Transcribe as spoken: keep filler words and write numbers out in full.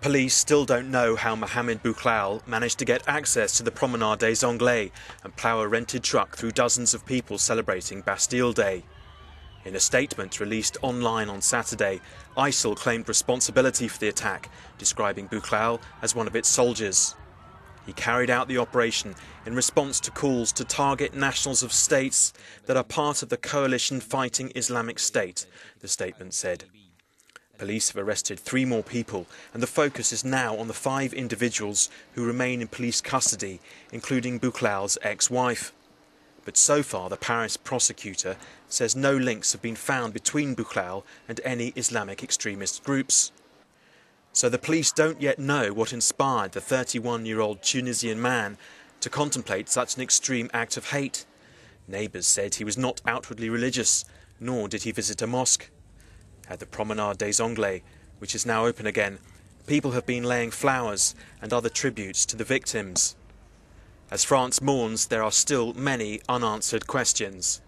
Police still don't know how Mohamed Bouhlel managed to get access to the Promenade des Anglais and plough a rented truck through dozens of people celebrating Bastille Day. In a statement released online on Saturday, I S I L claimed responsibility for the attack, describing Bouhlel as one of its soldiers. He carried out the operation in response to calls to target nationals of states that are part of the coalition fighting Islamic State, the statement said. Police have arrested three more people, and the focus is now on the five individuals who remain in police custody, including Boukhlel's ex-wife. But so far, the Paris prosecutor says no links have been found between Bouhlel and any Islamic extremist groups. So the police don't yet know what inspired the thirty-one-year-old Tunisian man to contemplate such an extreme act of hate. Neighbours said he was not outwardly religious, nor did he visit a mosque. At the Promenade des Anglais, which is now open again, people have been laying flowers and other tributes to the victims. As France mourns, there are still many unanswered questions.